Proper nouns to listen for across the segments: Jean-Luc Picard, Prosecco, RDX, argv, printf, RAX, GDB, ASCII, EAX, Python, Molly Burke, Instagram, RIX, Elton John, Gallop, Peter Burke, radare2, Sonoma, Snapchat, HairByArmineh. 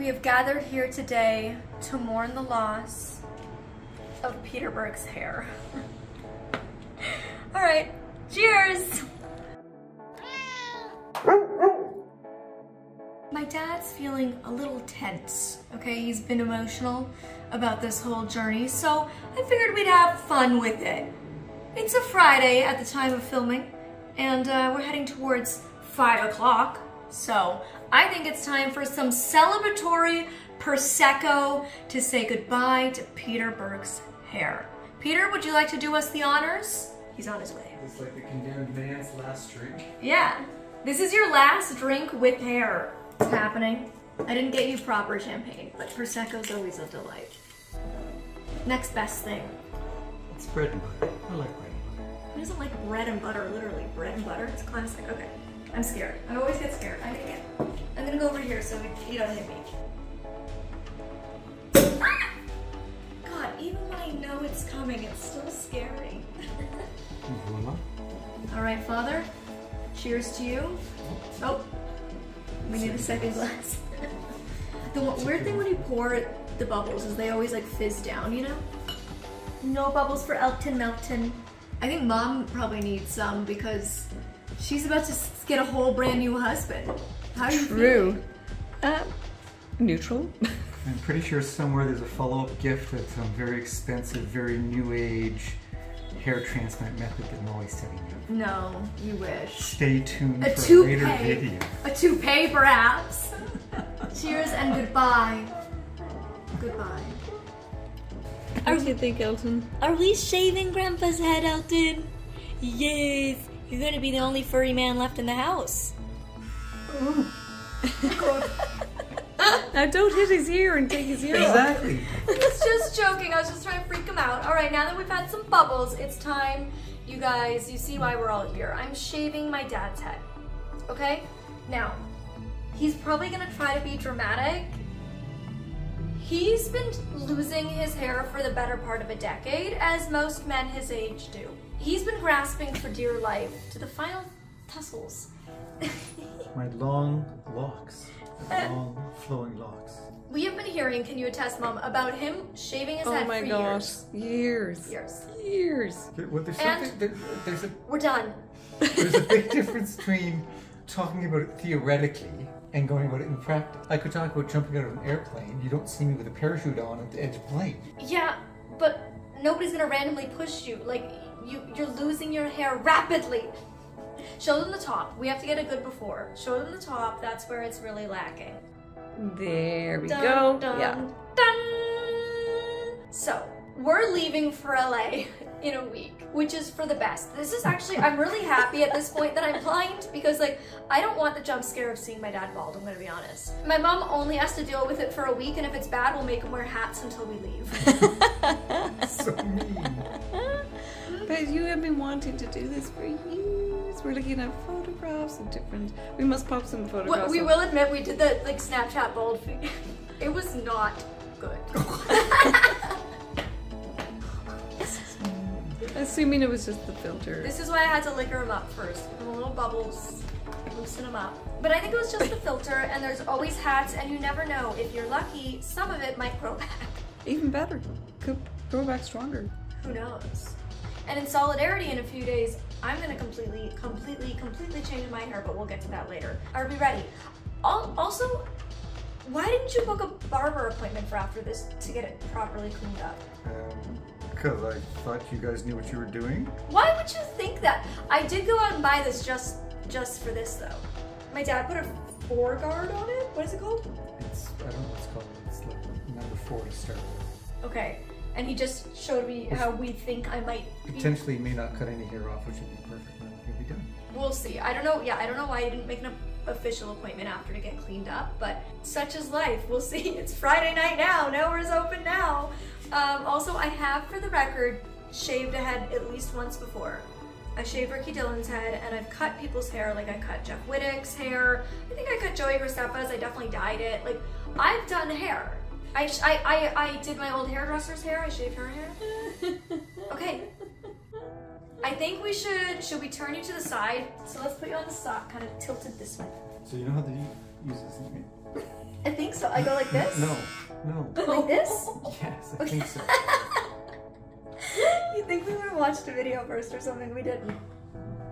We have gathered here today to mourn the loss of Peter Burke's hair. All right, cheers! My dad's feeling a little tense, okay? He's been emotional about this whole journey, so I figured we'd have fun with it. It's a Friday at the time of filming, and we're heading towards 5 o'clock, so I think it's time for some celebratory Prosecco to say goodbye to Peter Burke's hair. Peter, would you like to do us the honors? He's on his way. It's like the condemned man's last drink. Yeah, this is your last drink with hair. It's happening. I didn't get you proper champagne, but Prosecco's always a delight. Next best thing. It's bread and butter. I like bread and butter. Who doesn't like bread and butter? Literally, bread and butter. It's classic. Okay, I'm scared. I always get scared. I'm gonna go over here so you don't hit me. God, even when I know it's coming, it's still scary. All right, Father. Cheers to you. Oh. We need a second glass. The weird thing when you pour the bubbles is they always like fizz down, you know? No bubbles for Elton Melton. I think Mom probably needs some because she's about to get a whole brand new husband. How are you feeling? Neutral. I'm pretty sure somewhere there's a follow-up gift of some very expensive, very new age hair transplant method that Molly's setting up. No, you wish. Stay tuned for a later video. A toupee, perhaps. Cheers and goodbye. Goodbye. What do you think, Elton? Are we shaving Grandpa's head, Elton? Yes. You're gonna be the only furry man left in the house. Oh. Now don't hit his ear and take his ear off. Exactly. It's just joking. I was just trying to freak him out. All right, now that we've had some bubbles, it's time, you guys, you see why we're all here. I'm shaving my dad's head, okay? Now, he's probably gonna try to be dramatic. He's been losing his hair for the better part of a decade, as most men his age do. He's been grasping for dear life to the final tussles. My long locks. Long, flowing locks. We have been hearing, can you attest, Mom, about him shaving his head for years. Oh my gosh, years. Well, we're done. There's a big difference between talking about it theoretically and going about it in practice. I could talk about jumping out of an airplane. You don't see me with a parachute on at the edge of the plane. Yeah, but nobody's gonna randomly push you. Like, you're losing your hair rapidly. Show them the top. We have to get a good before. Show them the top. That's where it's really lacking. There we go. Dun, yeah. Dun. So, we're leaving for LA in a week, which is for the best. This is actually, I'm really happy at this point that I'm blind because, like, I don't want the jump scare of seeing my dad bald, I'm gonna be honest. My mom only has to deal with it for a week, and if it's bad, we'll make him wear hats until we leave. So mean. But you have been wanting to do this for years. We're looking at photographs and different. We must pop some photographs. Well, we will admit we did the like Snapchat bald thing. It was not good. Assuming it was just the filter. This is why I had to liquor them up first. The little bubbles, loosen them up. But I think it was just the filter. And there's always hats, and you never know if you're lucky. Some of it might grow back. Even better, could grow back stronger. Who knows? And in solidarity, in a few days, I'm gonna completely change my hair, but we'll get to that later. Are we ready? Also, why didn't you book a barber appointment for after this to get it properly cleaned up? Because I thought you guys knew what you were doing. Why would you think that? I did go out and buy this just for this though. My dad put a foreguard on it. What is it called? I don't know what it's called. It's like number 40 star. Okay. And he just showed me how we think I might potentially may not cut any hair off, which would be perfect. It'll be done. We'll see. I don't know. Yeah, I don't know why I didn't make an official appointment after to get cleaned up, but such is life. We'll see. It's Friday night now. Nowhere's open now. Also, I have, for the record, shaved a head at least once before. I shaved Ricky Dillon's head, and I've cut people's hair. Like I cut Jeff Wittick's hair. I think I cut Joey Graceffa's. I definitely dyed it. Like I've done hair. I did my old hairdresser's hair. I shaved her hair. Okay. I think we should we turn you to the side? So let's put you on the sock, kind of tilted this way. So you know how to use this thing? I think so. I go like this? No, no. Like this? Yes, I think so. You think we would have watched a video first or something? We didn't.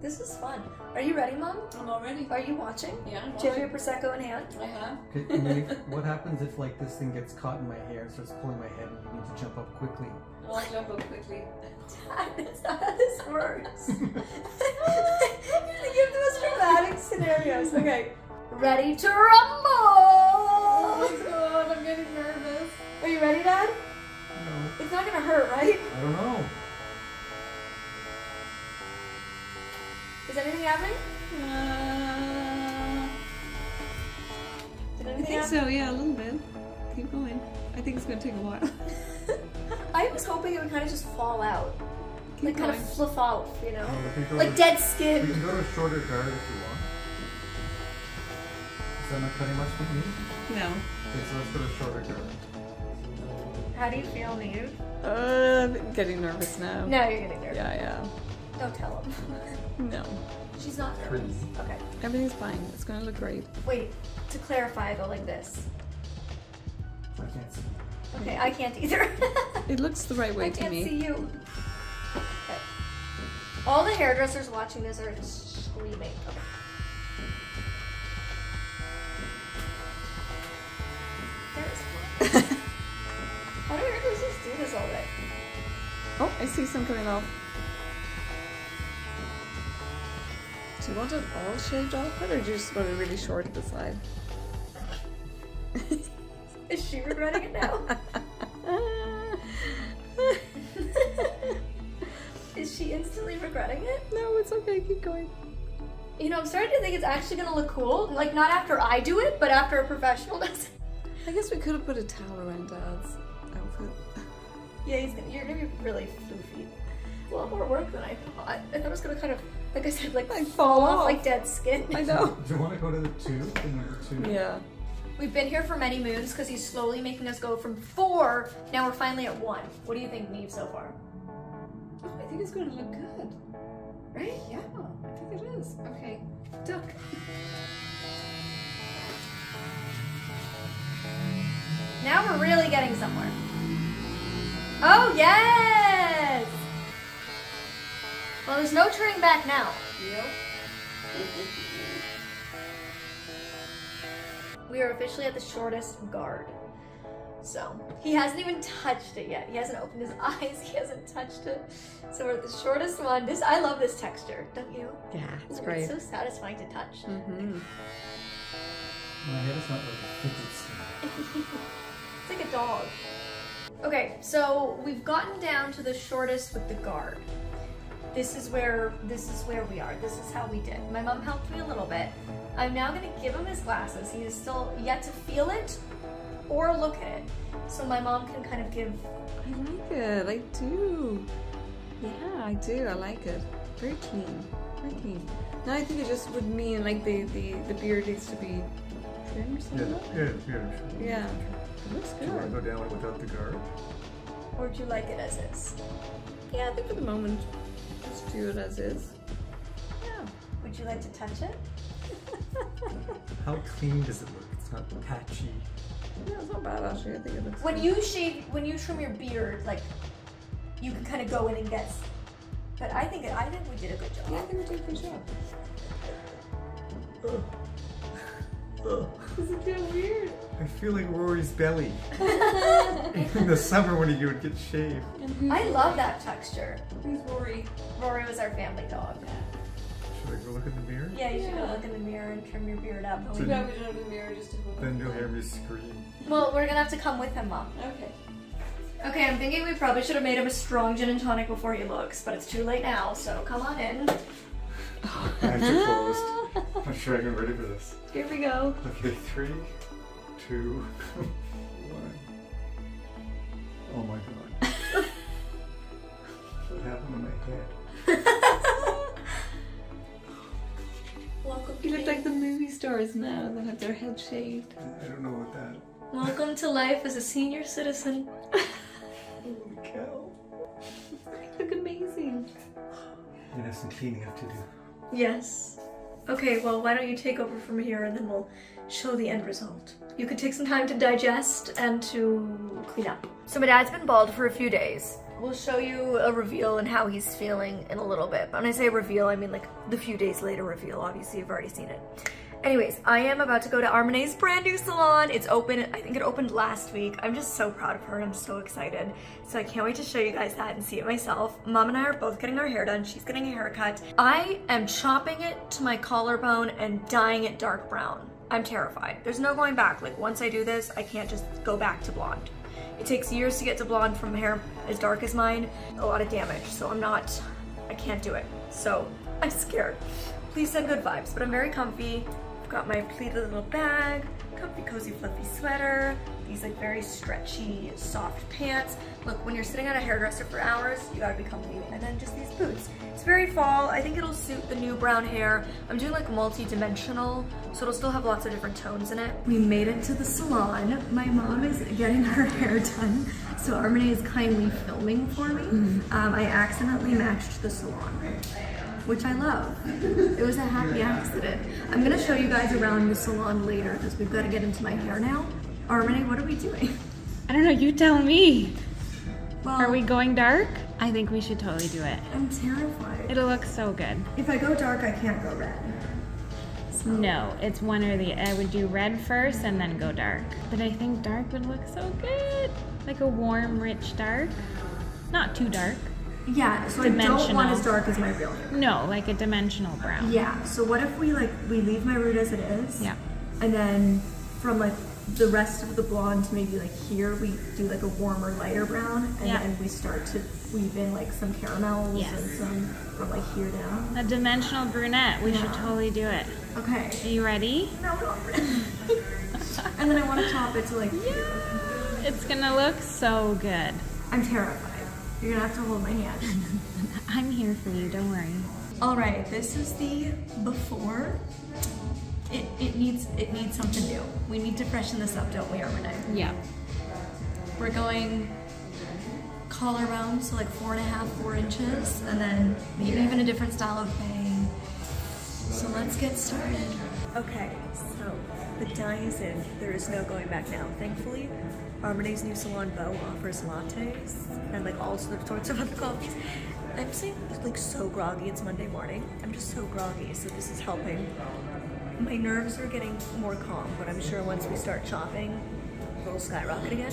This was fun. Are you ready, Mom? I'm all ready. Are you watching? Yeah, I'm watching. Do you have your Prosecco in hand? I have. And then what happens if like this thing gets caught in my hair and starts pulling my head and you need to jump up quickly? Well, I'll jump up quickly. Dad, that's not how this works. You give the most dramatic scenarios. Okay. Ready to rumble! Oh my God, I'm getting nervous. Are you ready, Dad? No. It's not gonna hurt, right? I don't know. Is anything happening? Did anything happen? So, yeah, a little bit. Keep going. I think it's going to take a while. I was hoping it would kind of just fall out. Keep like, going. Kind of fluff out, you know? Yeah, like dead skin. You can go to a shorter guard if you want. Is that not cutting much for me? No. Okay, so let's go to a shorter guard. How do you feel, Neve? I'm getting nervous now. No, you're getting nervous. Yeah, yeah. Don't tell him. No. She's not nervous. Okay. Everything's fine. It's gonna look great. Wait, to clarify, I go like this. I can't see. Okay, I can't either. It looks the right way to me. I can't see you. Okay. All the hairdressers watching this are screaming. Okay. There's one. Why do hairdressers do this all day? Oh, I see some coming off. Do you want it all shaved off it, or do you just want it really short at the side? Is she regretting it now? Is she instantly regretting it? No, it's okay, keep going. You know, I'm starting to think it's actually gonna look cool. Like, not after I do it, but after a professional does it. I guess we could have put a towel around Dad's outfit. Yeah, you're gonna be really floofy. A lot more work than I thought. I thought it was gonna kind of, like I said, like fall off like dead skin. I know. Do you want to go to the tube? Yeah. We've been here for many moons because he's slowly making us go from 4. Now we're finally at 1. What do you think, Neve, so far? Oh, I think it's going to look good. Right? Yeah, I think it is. Okay, duck. Now we're really getting somewhere. Oh, yes! Well, there's no turning back now. Yep. We are officially at the shortest guard. So, he hasn't even touched it yet. He hasn't opened his eyes, he hasn't touched it. So we're at the shortest one. This, I love this texture, don't you? Yeah, it's great. It's so satisfying to touch. Mm-hmm. My head is not like it's like a dog. Okay, so we've gotten down to the shortest with the guard. This is where we are. This is how we did. My mom helped me a little bit. I'm now gonna give him his glasses. He is still yet to feel it or look at it. So my mom can kind of give. I like it, I do. Yeah, I do, I like it. Very clean, very clean. Now I think it just would mean like the beard needs to be trimmed somewhat. Yeah. Yeah, it looks good. Do you wanna go down without the guard? Or do you like it as is? Yeah, I think for the moment. Just do it as is. Yeah. Would you like to touch it? How clean does it look? It's not patchy. Yeah, it's not bad actually. I think it looks. When you trim your beard, like you can kind of go in and guess. But I think we did a good job. Yeah, I think we did a good job. This is kind of weird. I feel like Rory's belly. In the summer when he would get shaved. I love that texture. Who's Rory? Rory was our family dog. Should I go look in the mirror? Yeah, you should go look in the mirror and trim your beard up. So we probably don't have a mirror just to go look. Then you'll hear me scream. Well, we're gonna have to come with him, Mom. Okay. Okay, I'm thinking we probably should have made him a strong gin and tonic before he looks, but it's too late now, so come on in. Eyes are closed. I'm sure I'm ready for this. Here we go. Okay, 3, 2, 1. Oh my God. What happened to my head? Welcome. You look like the movie stars now that have their head shaved. I don't know about that. Welcome to life as a senior citizen. Holy cow. You look amazing. You have some cleaning up to do. Yes. Okay, well, why don't you take over from here and then we'll show the end result. You could take some time to digest and to clean up. So my dad's been bald for a few days. We'll show you a reveal and how he's feeling in a little bit. When I say reveal, I mean like the few days later reveal. Obviously, you've already seen it. Anyways, I am about to go to HairByArmineh's brand new salon. It's open, I think it opened last week. I'm just so proud of her and I'm so excited. So I can't wait to show you guys that and see it myself. Mom and I are both getting our hair done. She's getting a haircut. I am chopping it to my collarbone and dyeing it dark brown. I'm terrified. There's no going back. Like once I do this, I can't just go back to blonde. It takes years to get to blonde from hair as dark as mine. A lot of damage, so I can't do it. So I'm scared. Please send good vibes, but I'm very comfy. Got my pleated little bag, comfy cozy fluffy sweater, these like very stretchy soft pants. Look, when you're sitting at a hairdresser for hours, you gotta be comfy. And then just these boots. It's very fall. I think it'll suit the new brown hair. I'm doing like multi-dimensional, so it'll still have lots of different tones in it. We made it to the salon. My mom is getting her hair done, so HairByArmineh is kindly filming for me. I accidentally matched the salon, which I love. It was a happy accident. I'm gonna show you guys around the salon later because we've got to get into my hair now. HairByArmineh, what are we doing? I don't know, you tell me. Well, are we going dark? I think we should totally do it. I'm terrified. It'll look so good. If I go dark, I can't go red. So. No, it's one or the other. I would do red first and then go dark. But I think dark would look so good. Like a warm, rich dark. Not too dark. Yeah, so I don't want as dark as my real hair. No, like a dimensional brown. Yeah, so what if we leave my root as it is? Yeah. And then from like the rest of the blonde to maybe like here, we do like a warmer, lighter brown. And then we start to weave in like some caramels and some from like here down. A dimensional brunette. We should totally do it. Okay. Are you ready? No, we're not ready. And then I want to top it to like here. It's going to look so good. I'm terrified. You're gonna have to hold my hand. I'm here for you, don't worry. All right, this is the before. It needs something new. We need to freshen this up, don't we, HairByArmineh? Yeah. We're going collarbone, so like 4.5, 4 inches, and then maybe even a different style of bang. So let's get started. Okay, so the dye is in. There is no going back now, thankfully. HairByArmineh's new salon Beau offers lattes and like all sorts of other coffees. I'm saying like so groggy, it's Monday morning. I'm just so groggy, so this is helping. My nerves are getting more calm, but I'm sure once we start chopping, it'll skyrocket again.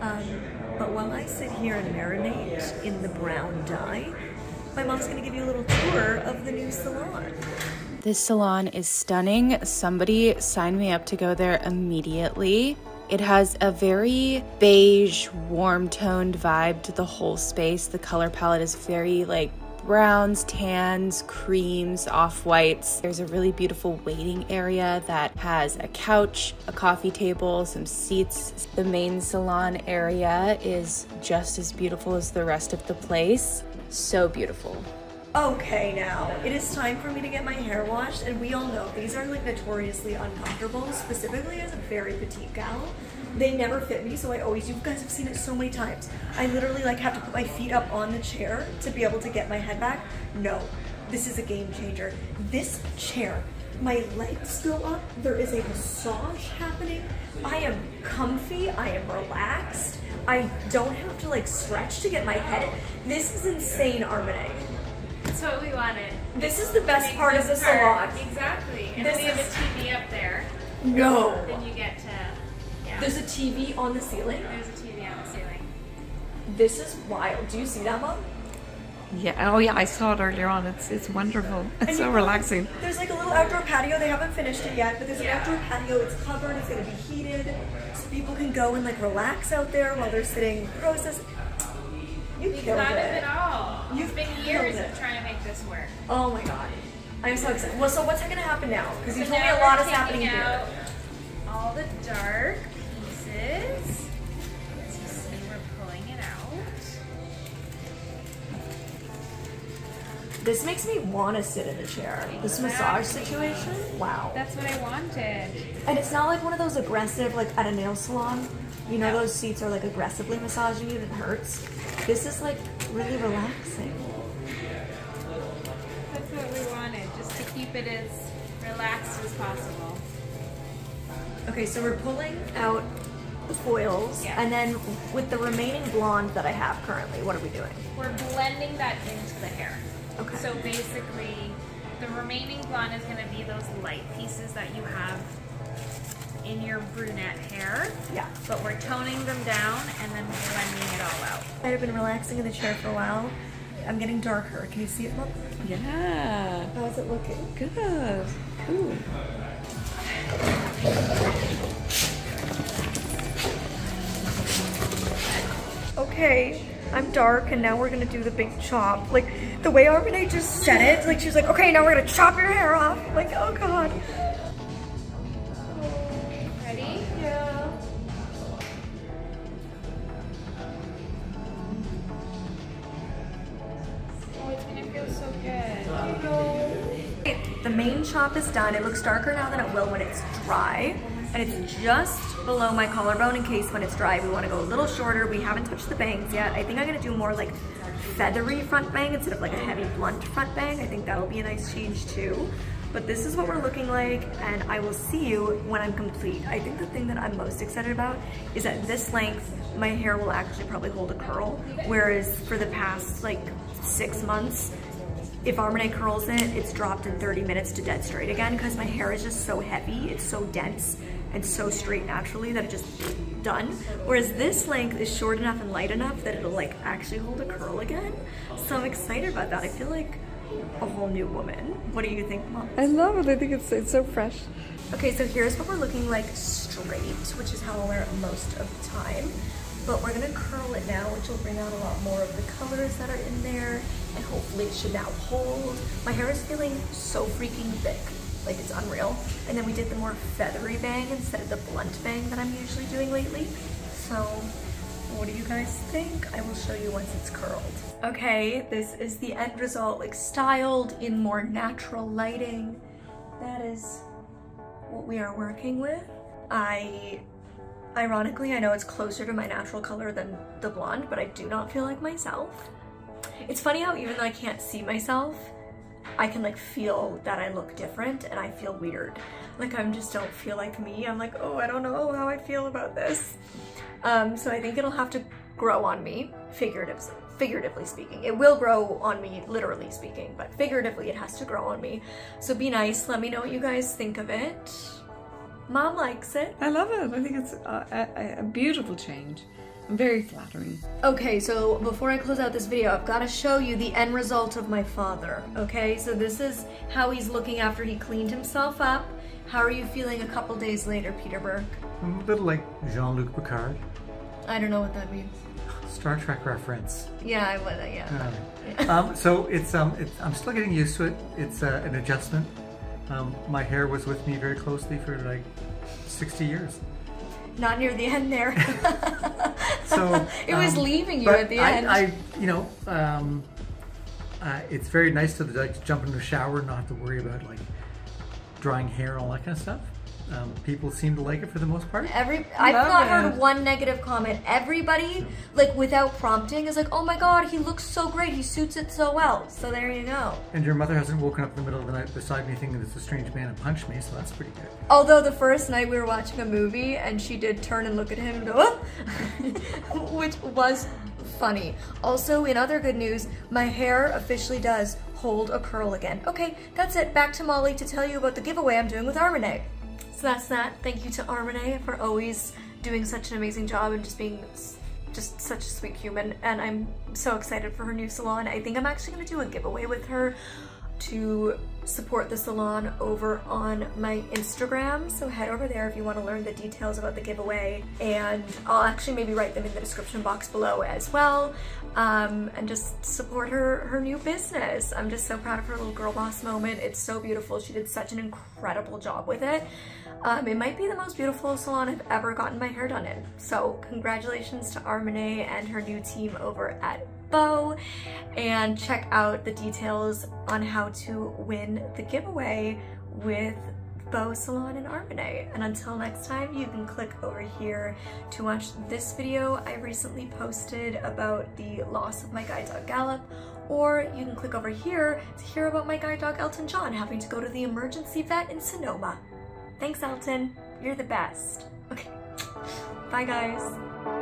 But while I sit here and marinate in the brown dye, my mom's gonna give you a little tour of the new salon. This salon is stunning. Somebody signed me up to go there immediately. It has a very beige, warm-toned vibe to the whole space. The color palette is very like browns, tans, creams, off-whites. There's a really beautiful waiting area that has a couch, a coffee table, some seats. The main salon area is just as beautiful as the rest of the place. So beautiful. Okay, now it is time for me to get my hair washed, and we all know these are like notoriously uncomfortable, specifically as a very petite gal. They never fit me, so I always, you guys have seen it so many times. I literally like have to put my feet up on the chair to be able to get my head back. No, this is a game changer. This chair, my legs go up, there is a massage happening. I am comfy, I am relaxed. I don't have to like stretch to get my head. This is insane, HairByArmineh. That's what we wanted. This is the best part of the salon. Exactly. And we have a TV up there. No. Then you get to, There's a TV on the ceiling? There's a TV on the ceiling. This is wild. Do you see that, Mom? Yeah. Oh, yeah. I saw it earlier on. It's wonderful. It's so relaxing. There's like a little outdoor patio. They haven't finished it yet, but there's an outdoor patio. It's covered. It's going to be heated. So people can go and like relax out there while they're sitting. Process. You've thought of it all. You've been years of trying to make this work. Oh my god. I'm so excited. Well, so what's going to happen now? Because you told me a lot is happening here. All the dark pieces. As you see, we're pulling it out. This makes me want to sit in the chair. Exactly. This massage situation? Wow. That's what I wanted. And it's not like one of those aggressive, like at a nail salon. You know those seats are like aggressively massaging you and it hurts. This is like really relaxing. That's what we wanted, just to keep it as relaxed as possible. Okay, so we're pulling out the foils, and then with the remaining blonde that I have currently, what are we doing? We're blending that into the hair. Okay. So basically, the remaining blonde is going to be those light pieces that you have in your brunette hair. Yeah. But we're toning them down and then blending it all out. I've been relaxing in the chair for a while. I'm getting darker. Can you see it? Look. Yeah. How's it looking? Good. Ooh. Okay, I'm dark, and now we're gonna do the big chop. Like the way Armineh just said it, like she was like, "Okay, now we're gonna chop your hair off." Like, oh god. Ready? Yeah. Oh, it's gonna feel so good. The main chop is done. It looks darker now than it will when it's dry. And it's just below my collarbone in case when it's dry we want to go a little shorter. We haven't touched the bangs yet. I think I'm going to do more like feathery front bang instead of like a heavy blunt front bang. I think that'll be a nice change too. But this is what we're looking like, and I will see you when I'm complete. I think the thing that I'm most excited about is at this length, my hair will actually probably hold a curl. Whereas for the past like 6 months, if Armineh curls it, it's dropped in 30 minutes to dead straight again because my hair is just so heavy, it's so dense and so straight naturally that it just done. Whereas this length is short enough and light enough that it'll like actually hold a curl again. So I'm excited about that. I feel like a whole new woman. What do you think, Mom? I love it. I think it's so fresh. Okay, so here's what we're looking like straight, which is how I'll wear it most of the time. But we're gonna curl it now, which will bring out a lot more of the colors that are in there, and hopefully it should now hold. My hair is feeling so freaking thick, like it's unreal. And then we did the more feathery bang instead of the blunt bang that I'm usually doing lately. So what do you guys think? I will show you once it's curled. Okay, this is the end result, like styled in more natural lighting. That is what we are working with. Ironically, I know it's closer to my natural color than the blonde, but I do not feel like myself. It's funny how even though I can't see myself, I can like feel that I look different and I feel weird. Like I just don't feel like me. I'm like, oh, I don't know how I feel about this. So I think it'll have to grow on me, figuratively speaking. It will grow on me, literally speaking, but figuratively it has to grow on me. So be nice, let me know what you guys think of it. Mom likes it. I love it. I think it's a beautiful change. Very flattering. Okay, so before I close out this video, I've got to show you the end result of my father. Okay, so this is how he's looking after he cleaned himself up. How are you feeling a couple days later, Peter Burke? I'm a bit like Jean-Luc Picard. I don't know what that means. Star Trek reference. Yeah, I would. So I'm still getting used to it. It's an adjustment. My hair was with me very closely for like 60 years. Not near the end there. So it was leaving you at the end. It's very nice to like jump into the shower and not have to worry about like drying hair and all that kind of stuff. People seem to like it for the most part. I've not heard one negative comment. Everybody, like without prompting, is like, oh my god, he looks so great, he suits it so well. So there you go. And your mother hasn't woken up in the middle of the night beside me thinking that it's a strange man and punched me, so that's pretty good. Although the first night we were watching a movie and she did turn and look at him and go, oh! Which was funny. Also, in other good news, my hair officially does hold a curl again. Okay, that's it. Back to Molly to tell you about the giveaway I'm doing with Armineh. So that's that. Thank you to Armineh for always doing such an amazing job and just being such a sweet human. And I'm so excited for her new salon. I think I'm actually going to do a giveaway with her to support the salon over on my Instagram. So head over there if you want to learn the details about the giveaway. And I'll actually maybe write them in the description box below as well. And just support her new business. I'm just so proud of her little girl boss moment. It's so beautiful. She did such an incredible job with it. It might be the most beautiful salon I've ever gotten my hair done in. So congratulations to Armineh and her new team over at Bow, and check out the details on how to win the giveaway with Bow Salon and Armineh. And until next time, you can click over here to watch this video I recently posted about the loss of my guide dog Gallop, or you can click over here to hear about my guide dog Elton John having to go to the emergency vet in Sonoma. Thanks, Elton. You're the best. Okay, bye guys.